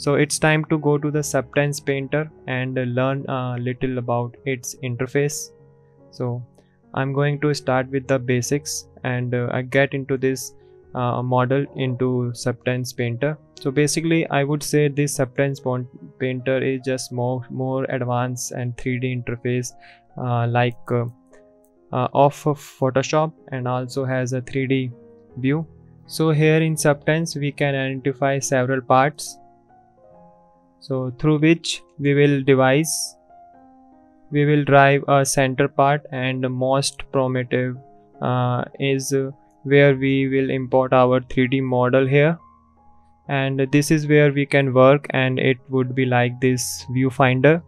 So it's time to go to the Substance Painter and learn a little about its interface. So I'm going to start with the basics and I get into this model into Substance Painter. So basically I would say this Substance Painter is just more advanced and 3D interface of Photoshop, and also has a 3D view. So here in Substance we can identify several parts, so through which we will drive a center part, and the most primitive is where we will import our 3D model here, and this is where we can work, and it would be like this viewfinder.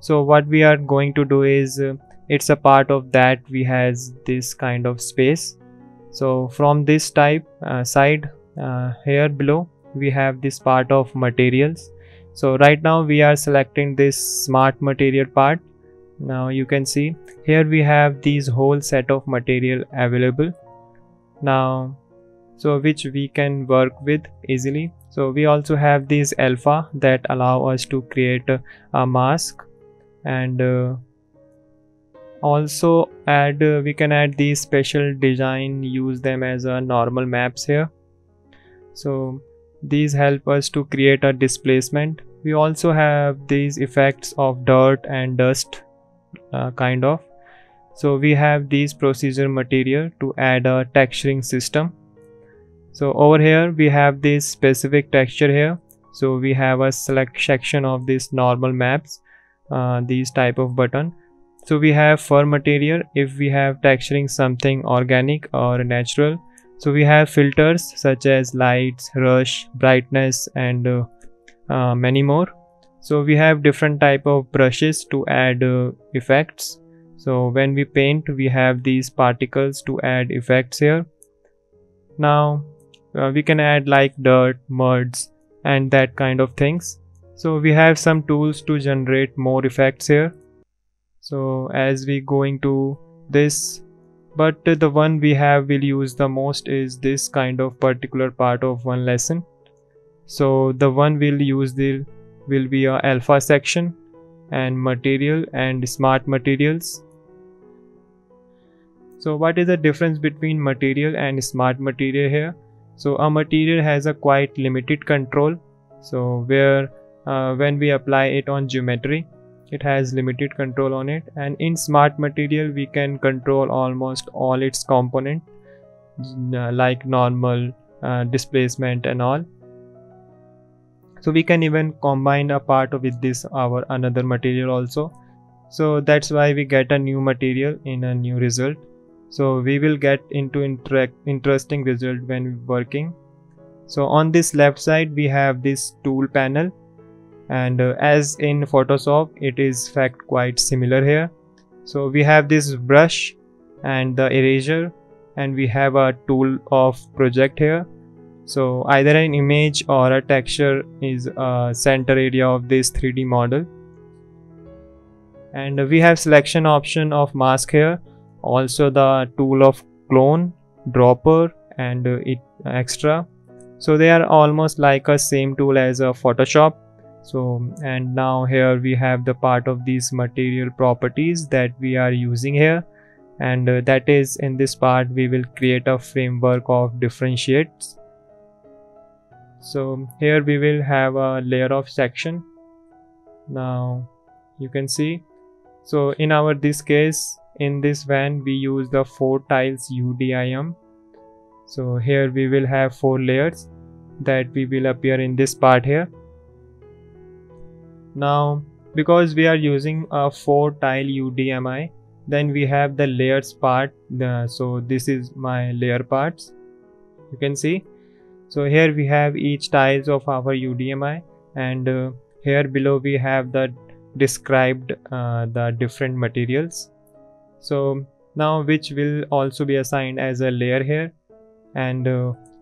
So what we are going to do is it's a part of that we has this kind of space. So from this type side here below we have this part of materials. So right now we are selecting this smart material part. Now you can see here we have these whole set of material available now, so which we can work with easily. So we also have these alpha that allow us to create a mask, and also we can add these special design, use them as a normal maps here. So these help us to create a displacement. We also have these effects of dirt and dust kind of. So we have these procedure material to add a texturing system. So over here we have this specific texture here. So we have a select section of this normal maps, these type of button. So we have fur material if we have texturing something organic or natural. So we have filters such as lights, rush, brightness, and many more. So we have different type of brushes to add effects. So when we paint we have these particles to add effects here. Now we can add like dirt, muds, and that kind of things. So we have some tools to generate more effects here. So as we go into this, but the one we have will use the most is this kind of particular part of one lesson. So the one we'll use will be a alpha section and material and smart materials. So what is the difference between material and smart material here? So a material has a quite limited control. So where when we apply it on geometry, it has limited control on it, and in smart material we can control almost all its component, like normal, displacement and all. So we can even combine a part with this our another material also. So that's why we get a new material in a new result. So we will get into interesting result when working. So on this left side we have this tool panel, and as in Photoshop it is fact quite similar here. So we have this brush and the eraser, and we have a tool of project here. So either an image or a texture is a center area of this 3D model, and we have selection option of mask here, also the tool of clone, dropper, and extra. So they are almost like a same tool as a Photoshop. So, and now here we have the part of these material properties that we are using here, and that is in this part we will create a framework of differentiates. So here we will have a layer of section. Now you can see, so in our this case in this one we use the 4 tiles UDIM. So here we will have 4 layers that we will appear in this part here. Now because we are using a 4 tile UDMI, then we have the layers part. So this is my layer parts, you can see. So here we have each tiles of our UDMI, and here below we have the described the different materials. So now which will also be assigned as a layer here, and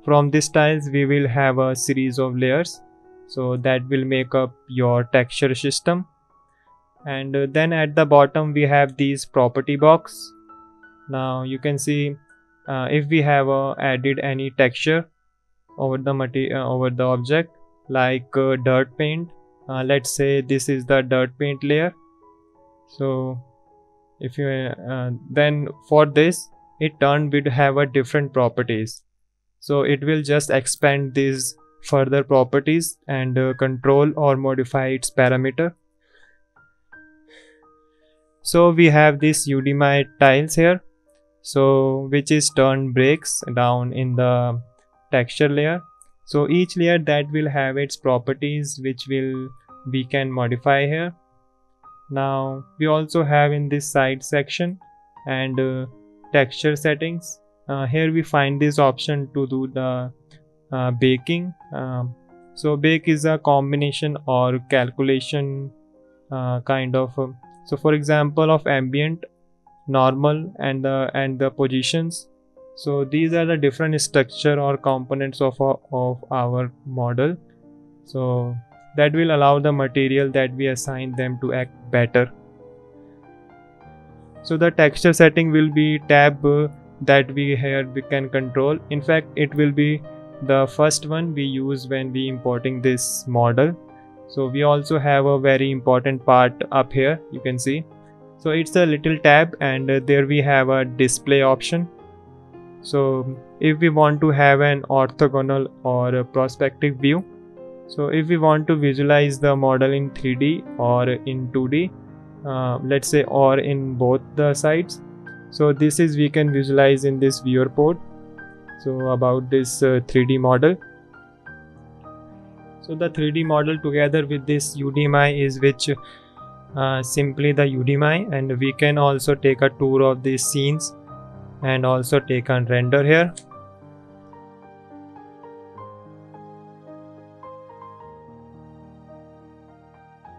from these tiles we will have a series of layers. So that will make up your texture system, and then at the bottom we have these property box. Now you can see if we have added any texture over the object, like dirt paint. Let's say this is the dirt paint layer. So if you then for this it turned will have a different properties, so it will just expand these further properties and control or modify its parameter. So we have this UDIM tiles here, so which is turned breaks down in the texture layer. So each layer that will have its properties which will we can modify here. Now we also have in this side section and texture settings. Here we find this option to do the baking. So bake is a combination or calculation kind of. So for example of ambient, normal and the positions. So these are the different structure or components of our model. So that will allow the material that we assign them to act better. So the texture setting will be tab that we can control. In fact, it will be the first one we use when we importing this model. So we also have a very important part up here, you can see. So it's a little tab and there we have a display option. So if we want to have an orthogonal or a perspective view, so if we want to visualize the model in 3D or in 2D, let's say, or in both the sides, so this is we can visualize in this viewer port. So about this 3D model. So the 3D model together with this UDIM is which simply the UDIM, and we can also take a tour of these scenes and also take a render here.